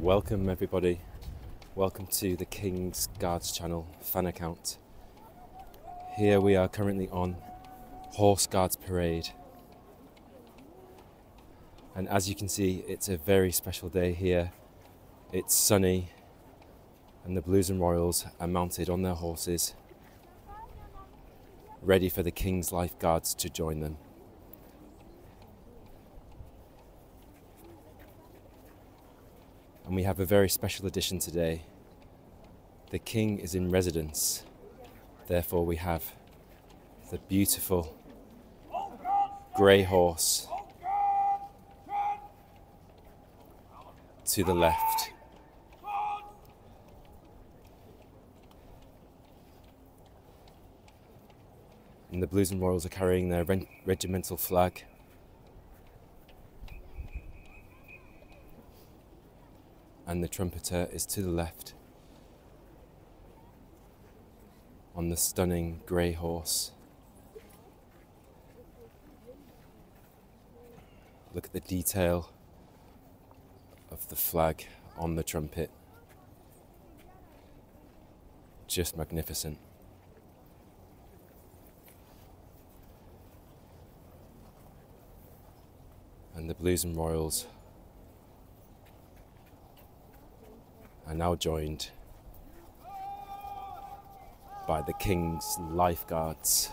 Welcome everybody, welcome to the King's Guards channel fan account. Here we are currently on Horse Guards Parade, and as you can see it's a very special day here. It's sunny and the Blues and Royals are mounted on their horses, ready for the King's Life Guards to join them. And we have a very special edition today. The King is in residence, therefore we have the beautiful grey horse to the left. And the Blues and Royals are carrying their regimental flag. And the trumpeter is to the left on the stunning grey horse. Look at the detail of the flag on the trumpet. Just magnificent. And the Blues and Royals are now joined by the King's Life Guards.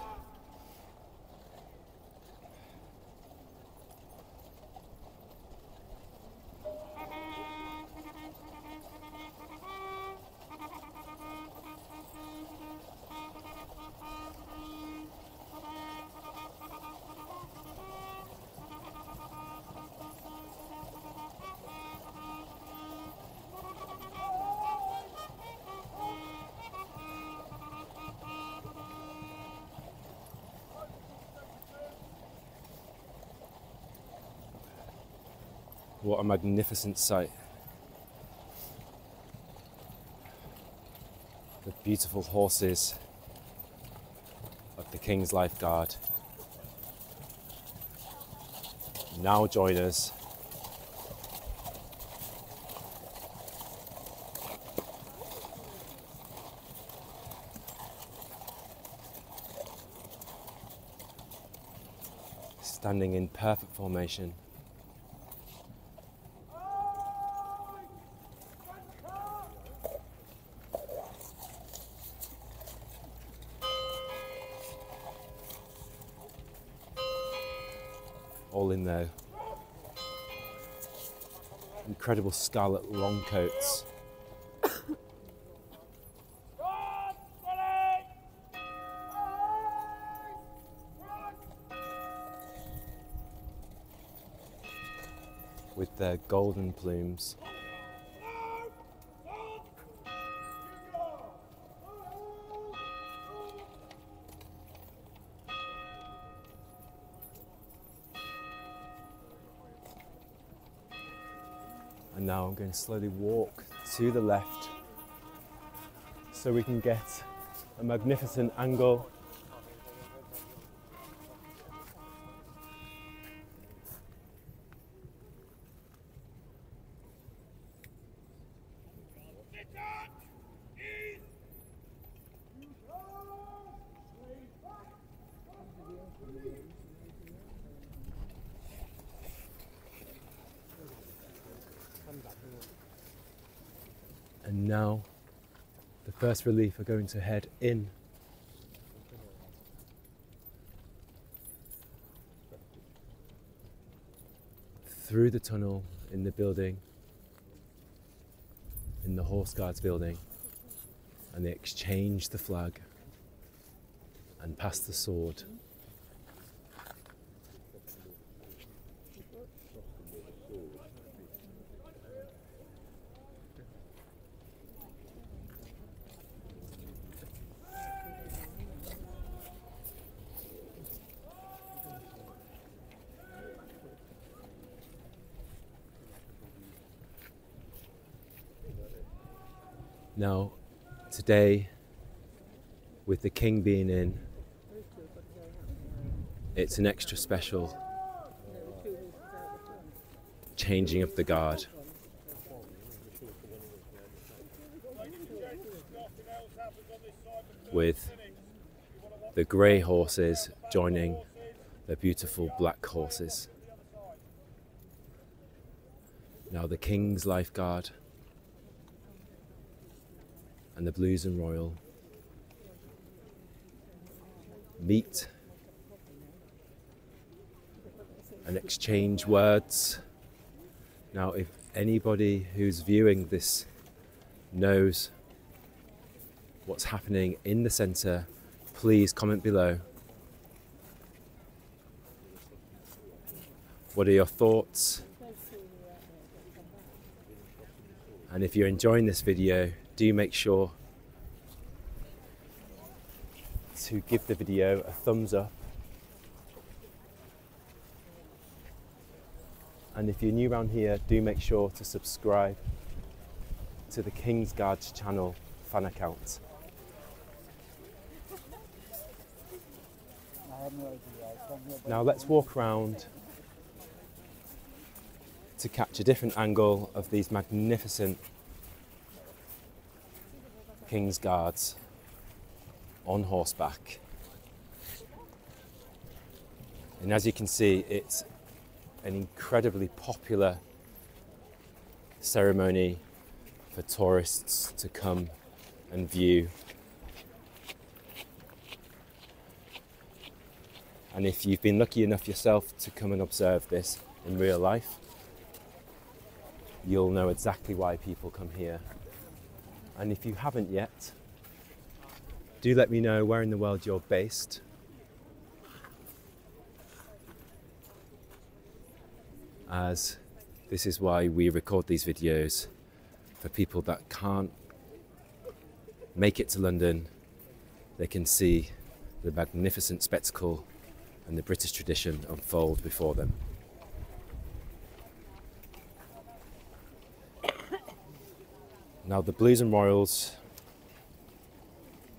What a magnificent sight. The beautiful horses of the King's Life Guard now join us standing in perfect formation. All in there. Incredible scarlet long coats. With their golden plumes. And now I'm going to slowly walk to the left so we can get a magnificent angle . And now the first relief are going to head in. Through the tunnel in the building, in the Horse Guards building, and they exchange the flag and pass the sword. Now, today, with the King being in, it's an extra special changing of the guard. with the grey horses joining the beautiful black horses. Now the King's Life Guard and the Blues and Royal meet and exchange words. Now if anybody who's viewing this knows what's happening in the centre, please comment below. What are your thoughts? And if you're enjoying this video, do make sure to give the video a thumbs up. And if you're new around here, do make sure to subscribe to the King's Guards channel fan account. Now let's walk around to catch a different angle of these magnificent King's Guards on horseback. And as you can see, it's an incredibly popular ceremony for tourists to come and view. And if you've been lucky enough yourself to come and observe this in real life, you'll know exactly why people come here. And if you haven't yet, do let me know where in the world you're based. As this is why we record these videos, for people that can't make it to London, they can see the magnificent spectacle and the British tradition unfold before them. Now the Blues and Royals,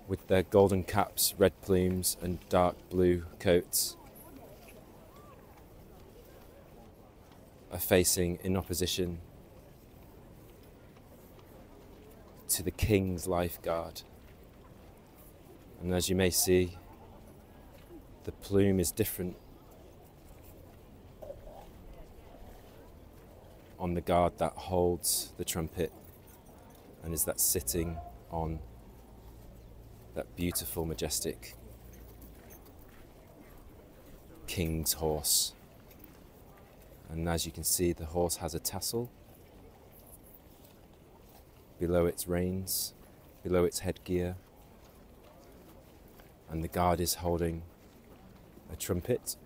with their golden caps, red plumes and dark blue coats, are facing in opposition to the King's Life Guard. And as you may see, the plume is different on the guard that holds the trumpet and is that sitting on that beautiful, majestic king's horse. And as you can see, the horse has a tassel below its reins, below its headgear, and the guard is holding a trumpet.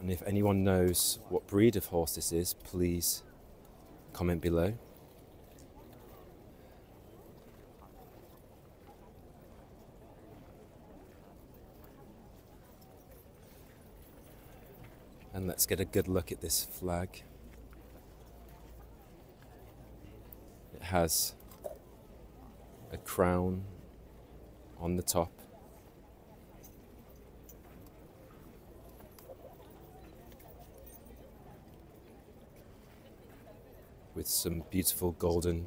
And if anyone knows what breed of horse this is, please comment below. And let's get a good look at this flag. It has a crown on the top, with some beautiful golden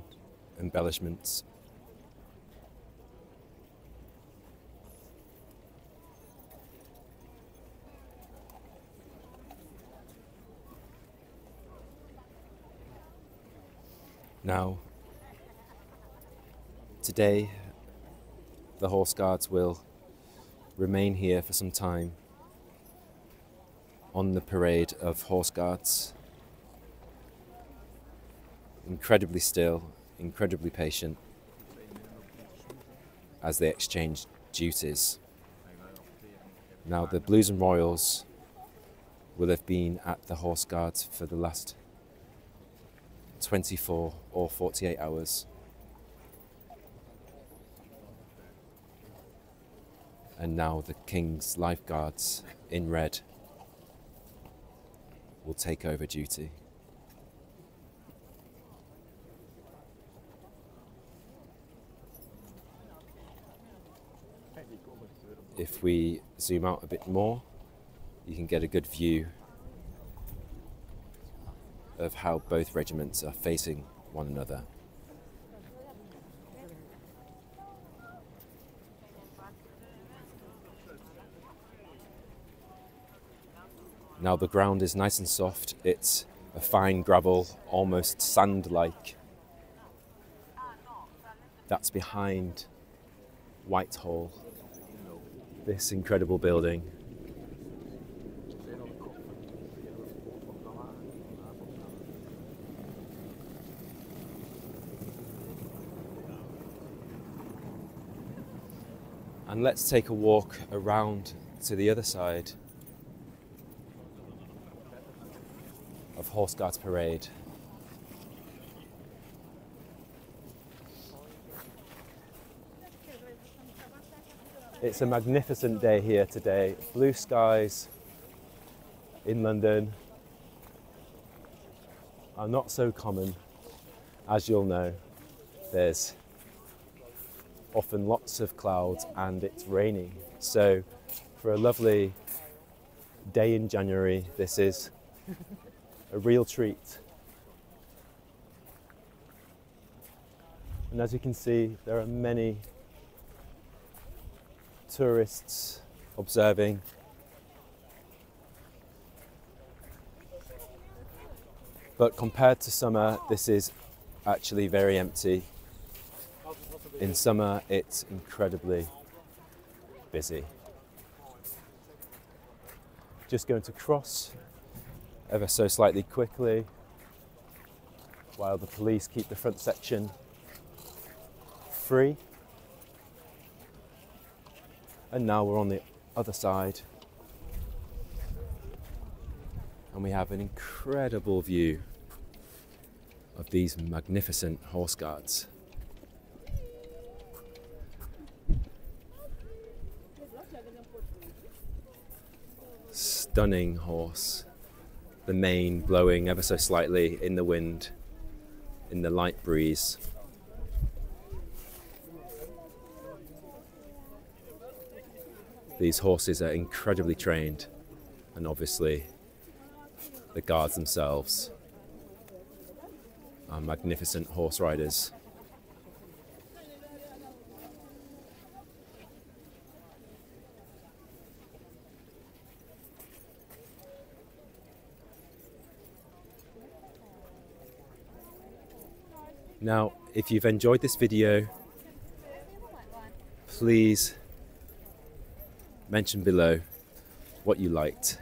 embellishments. Now, today, the Horse Guards will remain here for some time on the parade of Horse Guards. Incredibly still, incredibly patient, as they exchange duties. Now the Blues and Royals will have been at the Horse Guards for the last 24 or 48 hours. And now the King's Life Guards in red will take over duty. If we zoom out a bit more, you can get a good view of how both regiments are facing one another. Now the ground is nice and soft, it's a fine gravel, almost sand-like. That's behind Whitehall, this incredible building. And let's take a walk around to the other side of Horse Guards Parade. It's a magnificent day here today. Blue skies in London are not so common, as you'll know. There's often lots of clouds and it's raining. So for a lovely day in January, this is a real treat. And as you can see, there are many tourists observing. But compared to summer, this is actually very empty. In summer, it's incredibly busy. Just going to cross ever so slightly quickly while the police keep the front section free. And now we're on the other side and we have an incredible view of these magnificent Horse Guards. Stunning horse, the mane blowing ever so slightly in the wind, in the light breeze. These horses are incredibly trained, and obviously the guards themselves are magnificent horse riders. Now, if you've enjoyed this video, please mention below what you liked,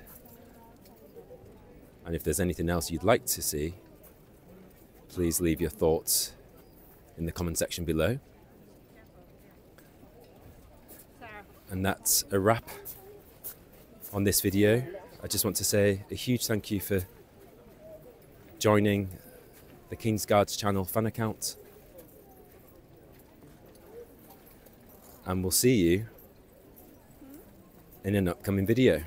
and if there's anything else you'd like to see, please leave your thoughts in the comment section below. And that's a wrap on this video. I just want to say a huge thank you for joining the King's Guards channel fan account, and we'll see you in an upcoming video.